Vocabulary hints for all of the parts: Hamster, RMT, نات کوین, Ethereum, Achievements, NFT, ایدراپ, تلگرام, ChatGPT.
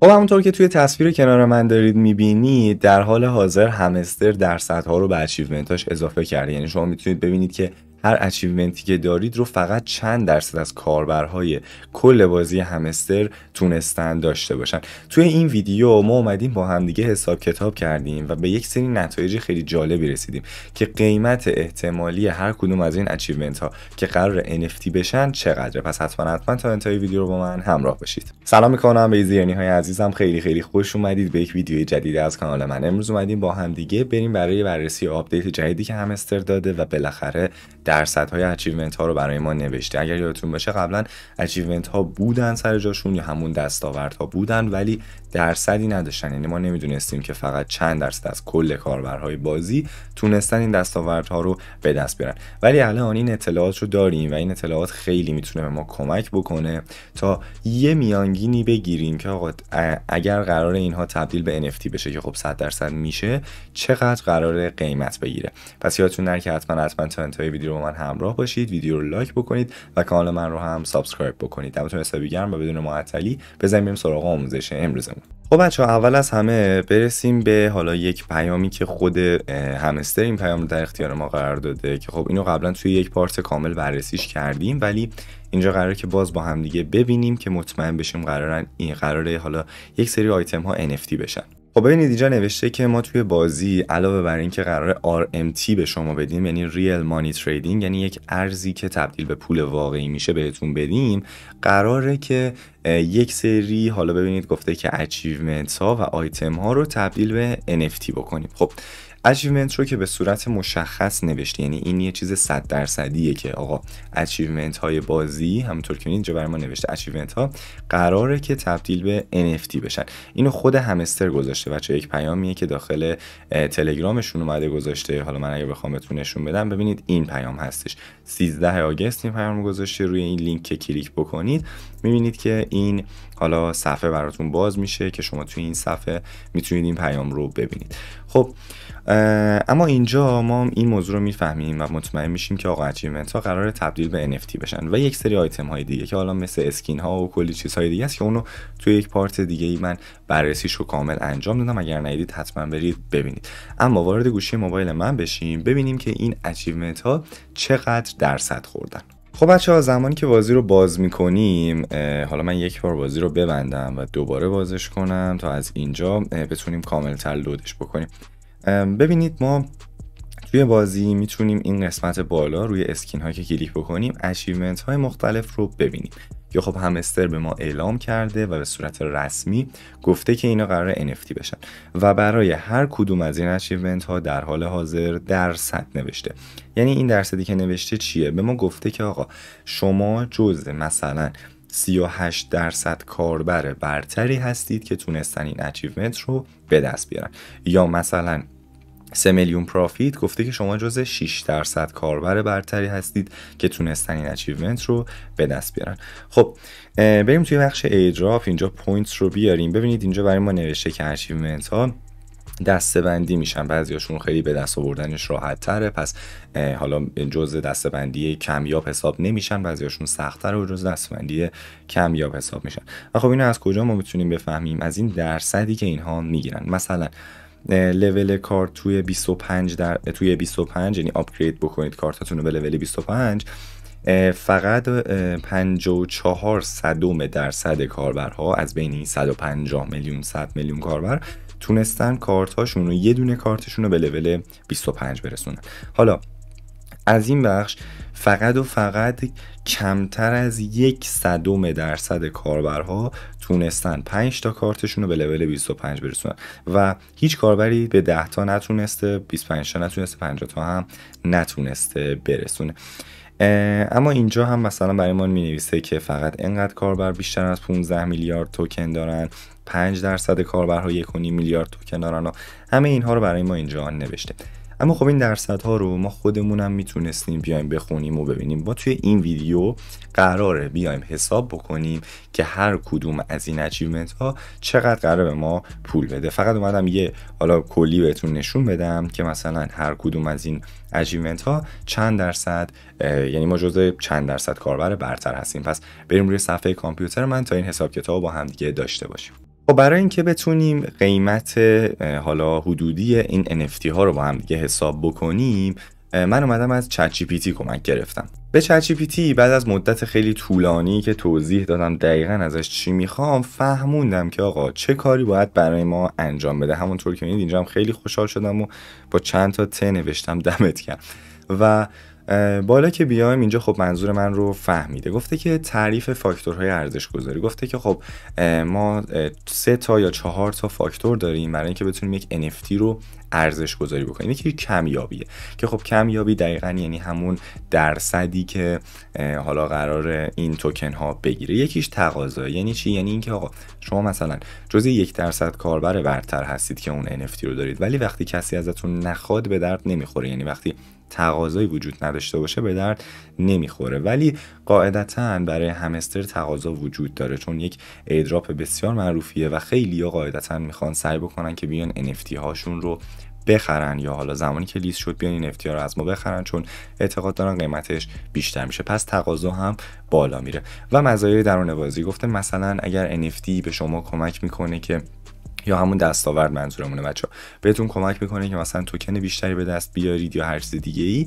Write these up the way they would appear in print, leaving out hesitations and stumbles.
خب همونطور که توی تصویر کنار من دارید میبینید، در حال حاضر همستر درصدها رو به اچیومنتاش اضافه کرده. یعنی شما میتونید ببینید که هر اچیومنتی که دارید رو فقط چند درصد از کاربرهای کل بازی همستر تونستن داشته باشن. توی این ویدیو ما اومدیم با همدیگه حساب کتاب کردیم و به یک سری نتایج خیلی جالبی رسیدیم که قیمت احتمالی هر کدوم از این اچیومنت ها که قرار NFT بشن چقدره. پس حتما تا انتهای ویدیو رو با من همراه باشید. سلام میکنم به زیرنی های عزیزم، خیلی خوش اومدید به یک ویدیو جدید از کانال من. امروز اومدیم با همدیگه بریم برای بررسی آپدیت جدیدی که همستر داده و بالاخره درصدهای اچیومنت ها رو برای ما نوشته. اگر یادتون باشه قبلا اچیومنت ها بودن سر جاشون، یا همون دستاورد ها بودن، ولی درصدی نداشتن. یعنی ما نمیدونستیم که فقط چند درصد از کل کاربرهای بازی تونستن این دستاورد ها رو به دست بیارن، ولی الان این اطلاعات رو داریم و این اطلاعات خیلی میتونه به ما کمک بکنه تا یه میانگینی بگیریم که آقا اگر قرار اینها تبدیل به NFT بشه که خب 100% میشه، چقدر قرار قیمت بگیره. پس یادتون نره که حتما تا انتهای ویدیو با من همراه باشید، ویدیو رو لایک بکنید و کانال من رو هم سابسکرایب بکنید. دمتون حسابی گرم و بدون معطلی بزنیم بریم سراغ آموزش امروزمون. خب بچه‌ها، اول از همه برسیم به حالا یک پیامی که خود همستر این پیام رو در اختیار ما قرار داده که خب اینو قبلا توی یک پارت کامل بررسیش کردیم، ولی اینجا قراره که باز با هم دیگه ببینیم که مطمئن بشیم قراره حالا یک سری آیتم ها NFT بشن. خب ببینید اینجا نوشته که ما توی بازی علاوه بر این که قراره RMT به شما بدیم، یعنی Real Money Trading، یعنی یک ارزی که تبدیل به پول واقعی میشه بهتون بدیم، قراره که یک سری حالا ببینید گفته که Achievements ها و آیتم ها رو تبدیل به NFT بکنیم. خب اچیومنت رو که به صورت مشخص نوشته، یعنی این یه چیز 100 درصدیه که آقا اچیومنت های بازی همونطور که اینجا برای ما نوشته اچیومنت ها قراره که تبدیل به NFT بشن. اینو خود همستر گذاشته بچه، یک پیامیه که داخل تلگرامشون اومده گذاشته. حالا من اگه بخوام بهتون نشون بدم، ببینید این پیام هستش، 13 آگوست این پیام رو گذاشته. روی این لینک که کلیک بکنید میبینید که این حالا صفحه براتون باز میشه که شما توی این صفحه میتونید این پیام رو ببینید. خب اما اینجا ما این موضوع رو میفهمیم و مطمئن میشیم که آقا اچیومنت ها قراره تبدیل به NFT بشن و یک سری آیتم های دیگه که حالا مثل اسکین ها و کلی چیزهای دیگه است که اونو توی یک پارت دیگه ای من بررسیش رو کامل انجام دادم. اگر ندیدید حتما برید ببینید. اما وارد گوشی موبایل من بشیم ببینیم که این اچیومنت ها چقدر درصد خوردن. خب بچه‌ها، زمانی که بازی رو باز میکنیم، حالا من یک بار بازی رو ببندم و دوباره بازش کنم تا از اینجا بتونیم کامل‌تر لودش بکنیم. ببینید ما توی بازی میتونیم این قسمت بالا روی اسکین ها که کلیک بکنیم اچیومنت های مختلف رو ببینیم که خب همستر به ما اعلام کرده و به صورت رسمی گفته که اینا قراره NFT بشن و برای هر کدوم از این اچیومنت ها در حال حاضر درصد نوشته. یعنی این درصدی که نوشته چیه؟ به ما گفته که آقا شما جزء مثلا 38% کاربر برتری هستید که تونستن این اچیومنت رو به دست بیارن، یا مثلا 3 میلیون پروفیت گفته که شما جزء 6% کاربر برتری هستید که تونستن این اچیومنت رو به دست بیارن. خب بریم توی بخش ایدراپ، اینجا پوینتس رو بیاریم. ببینید اینجا برای ما نوشته که اچیومنت ها دسته‌بندی میشن، بعضیاشون خیلی به دست آوردنش راحت تره، پس حالا جزء دسته‌بندی کمیاب حساب نمیشن، بعضیاشون سخت‌تره و جزء دسته‌بندی کمیاب حساب میشن. و خب اینو از کجا ما میتونیم بفهمیم؟ از این درصدی که اینها میگیرن. مثلا لول کارت توی 25 یعنی آپگرید بکنید کارتاتون رو به لول 25، فقط 54% کاربرها از بین این 100 میلیون کاربر تونستن کارتاشون رو، یه دونه کارتشون رو به لول 25 برسونن. حالا از این بخش فقط و فقط کمتر از 0.01% کاربرها تونستن 5 تا کارتشون رو به لول 25 برسونن و هیچ کاربری به 10 تا نتونسته، 25 تا نتونسته، 50 تا هم نتونسته برسونه. اما اینجا هم مثلا برای ما مینویسه که فقط اینقدر کاربر بیشتر از 15 میلیارد توکن دارن، 5% کاربرها 1.5 میلیارد توکن دارن و همه اینها رو برای ما اینجا نوشته. اما خب این درصدها رو ما خودمونم میتونستیم بیایم بخونیم و ببینیم. با توی این ویدیو قراره بیایم حساب بکنیم که هر کدوم از این اچیومنت ها چقدر قراره به ما پول بده. فقط اومدم یه حالا کلی بهتون نشون بدم که مثلا هر کدوم از این اچیومنت ها چند درصد، یعنی ما جزء چند درصد کاربر برتر هستیم. پس بریم روی صفحه کامپیوتر من تا این حساب کتاب با هم دیگه داشته باشیم. خب برای اینکه بتونیم قیمت حالا حدودی این NFT ها رو با هم دیگه حساب بکنیم، من اومدم از ChatGPT کمک گرفتم. به ChatGPT بعد از مدت خیلی طولانی که توضیح دادم دقیقاً ازش چی میخوام، فهموندم که آقا چه کاری باید برای ما انجام بده. همونطور که می‌بینید اینجا هم خیلی خوشحال شدم و با چند تا ت نوشتم دمت گرم. و بالا که بیایم اینجا خب منظور من رو فهمیده. گفته که تعریف فاکتورهای ارزش گذاری. گفته که خب ما 3 تا یا 4 تا فاکتور داریم برای اینکه بتونیم یک NFT رو ارزش گذاری بکنیم. یکی کمیابیه که خب کمیابی دقیقاً یعنی همون درصدی که حالا قرار این توکن ها بگیره. یکیش تقاضا، یعنی چی؟ یعنی اینکه آقا شما مثلا جزء 1% کاربر برتر هستید که اون NFT رو دارید، ولی وقتی کسی ازتون نخواد به درد نمیخوره، یعنی وقتی تقاضایی وجود نداشته باشه به درد نمیخوره. ولی قاعدتا برای همستر تقاضا وجود داره، چون یک ایدراپ بسیار معروفیه و خیلی‌ها قاعدتا میخوان سعی بکنن که بیان NFT هاشون رو بخرن، یا حالا زمانی که لیست شد بیان این NFT ها رو از ما بخرن، چون اعتقاد دارن قیمتش بیشتر میشه، پس تقاضا هم بالا میره. و مزایای درون‌بازی گفته، مثلا اگر NFT به شما کمک میکنه که، یا همون دستاورد منظورمونه بچه ها، بهتون کمک میکنه که مثلا توکن بیشتری به دست بیارید یا هر چیز دیگه ای،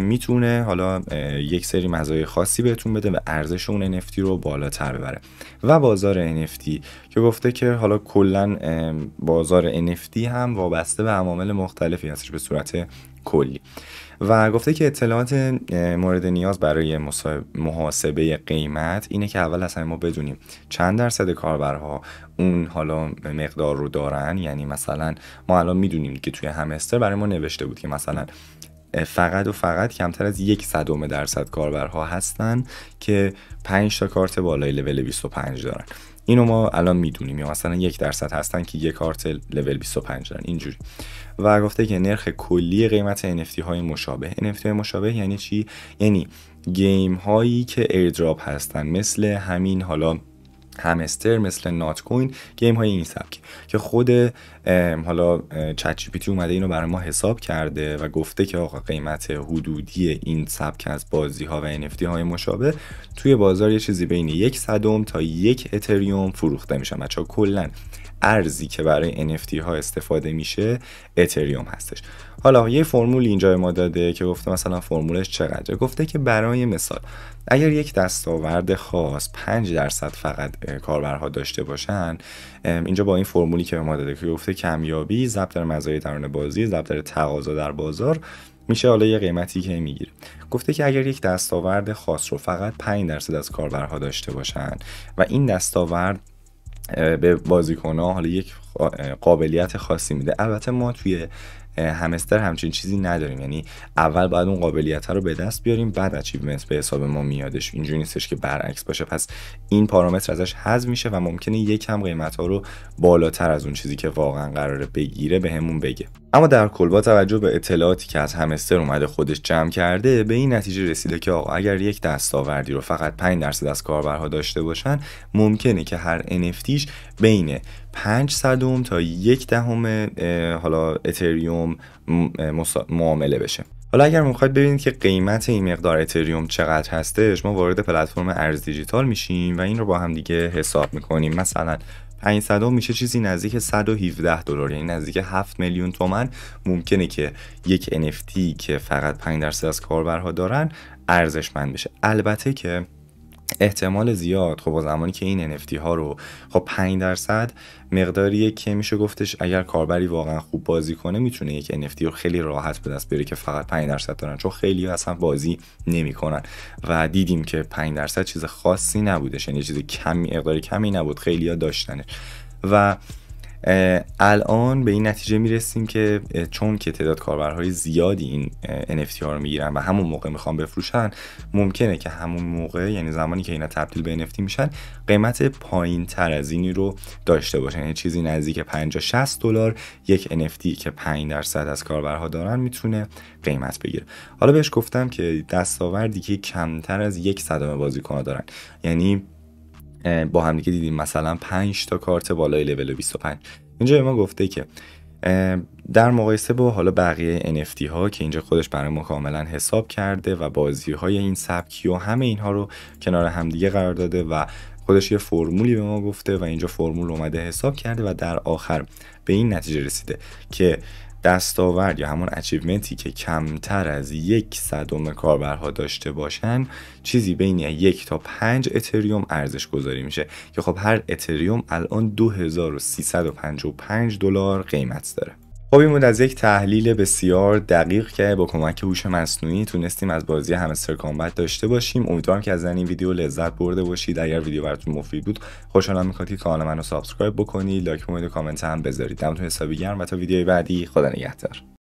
میتونه حالا یک سری مزایای خاصی بهتون بده و ارزش اون NFT رو بالاتر ببره. و بازار NFT که گفته که حالا کلا بازار NFT هم وابسته به عوامل مختلفی هستش به صورت کلی. و گفته که اطلاعات مورد نیاز برای محاسبه قیمت اینه که اول اصلا ما بدونیم چند درصد کاربرها اون حالا مقدار رو دارن. یعنی مثلا ما الان میدونیم که توی همستر برای ما نوشته بود که مثلا فقط و فقط کمتر از 0.01% کاربرها هستن که 5 تا کارت بالای لول 25 دارن. اینو ما الان میدونیم. یا مثلا 1% هستن که یک کارت لول 25 دارن اینجوری. و گفته که نرخ کلی قیمت NFT های مشابه. NFT های مشابه یعنی چی؟ یعنی گیم هایی که ایردراپ هستن، مثل همین حالا همستر، مثل نات کوین، گیم های این سبکی که خود حالا چت جی پی تی اومده اینو برای ما حساب کرده و گفته که آقا قیمت حدودی این سبک از بازی ها و NFT های مشابه توی بازار یه چیزی بین 0.01 تا 1 اتریوم فروخته میشن. بچه‌ها کلا ارزی که برای NFT ها استفاده میشه اتریوم هستش. حالا یه فرمول اینجا ما داده که گفته مثلا فرمولش چقدره. گفته که برای مثال اگر یک دستاورد خاص 5% فقط کاربرها داشته باشن، اینجا با این فرمولی که به ما داده که گفته کمیابی ضرب در مزایای درون بازی ضرب در تقاضا در بازار میشه حالا یه قیمتی که میگیره. گفته که اگر یک دستاورد خاص رو فقط 5% از کاربرها داشته باشن و این دستاورد به بازیکن‌ها حالا یک قابلیت خاصی میده. البته ما توی همستر همچین چیزی نداریم، یعنی اول باید اون قابلیت رو به دست بیاریم بعد اچیومنت به حساب ما میادش. اینجوری نیستش که برعکس باشه، پس این پارامتر ازش حذف میشه و ممکنه یکم قیمت ها رو بالاتر از اون چیزی که واقعا قراره بگیره بهمون بگه. اما در کل با توجه به اطلاعاتی که از همستر اومده خودش جمع کرده به این نتیجه رسیده که آقا اگر یک دستاوردی رو فقط 5% از کاربرها داشته باشن، ممکنه که هر NFTش بین 0.05 تا 0.1 حالا اتریوم معامله بشه. حالا اگر میخواید ببینید که قیمت این مقدار اتریوم چقدر هستش، ما وارد پلتفرم ارز دیجیتال میشیم و این رو با هم دیگه حساب میکنیم. مثلا 500 میشه چیزی نزدیک $117، یعنی نزدیک 7 میلیون تومن ممکنه که یک NFT که فقط 5% از کاربرها دارن ارزشمند بشه. البته که احتمال زیاد خب زمانی که این NFT ها رو خب 5% مقداریه که میشه گفتش اگر کاربری واقعا خوب بازی کنه میتونه یک NFT رو خیلی راحت به دست بیاره که فقط 5% دارن، چون خیلی اصلا بازی نمیکنن و دیدیم که 5% چیز خاصی نبودش، یعنی چیز کمی مقدار کمی نبود، خیلیا داشتنش. و الان به این نتیجه میرسیم که چون که تعداد کاربرهای زیادی این NFT ها رو میگیرن و همون موقع میخوان بفروشن، ممکنه که همون موقع یعنی زمانی که اینا تبدیل به NFT میشن قیمت پایین تر از اینی رو داشته باشن، یعنی چیزی نزدیک $50-60 یک NFT که 5% از کاربرها دارن میتونه قیمت بگیره. حالا بهش گفتم که دستاوردی که کمتر از 0.01 بازیکن‌ها دارن، یعنی با هم دیگه دیدیم مثلا 5 تا کارت بالای لول 25. اینجا به ما گفته که در مقایسه با حالا بقیه NFT ها که اینجا خودش برای ما کاملا حساب کرده و بازی های این سبکی و همه اینها رو کنار همدیگه قرار داده و خودش یه فرمولی به ما گفته و اینجا فرمول اومده حساب کرده و در آخر به این نتیجه رسیده که دستاورد یا همون اچیومنتی که کمتر از 1/100 کاربرها داشته باشن چیزی بین 1 تا 5 اتریوم ارزش گذاری میشه که خب هر اتریوم الان $2355 قیمت داره. خب این بود از یک تحلیل بسیار دقیق که با کمک هوش مصنوعی تونستیم از بازی همستر کامبت داشته باشیم. امیدوارم که از این ویدیو لذت برده باشید. اگر ویدیو براتون مفید بود خوشحالم می‌کنم که کانال منو سابسکرایب بکنید، لایک و کامنت هم بذارید. دمتون حسابی گرم و تا ویدیوی بعدی، خدا نگهدار.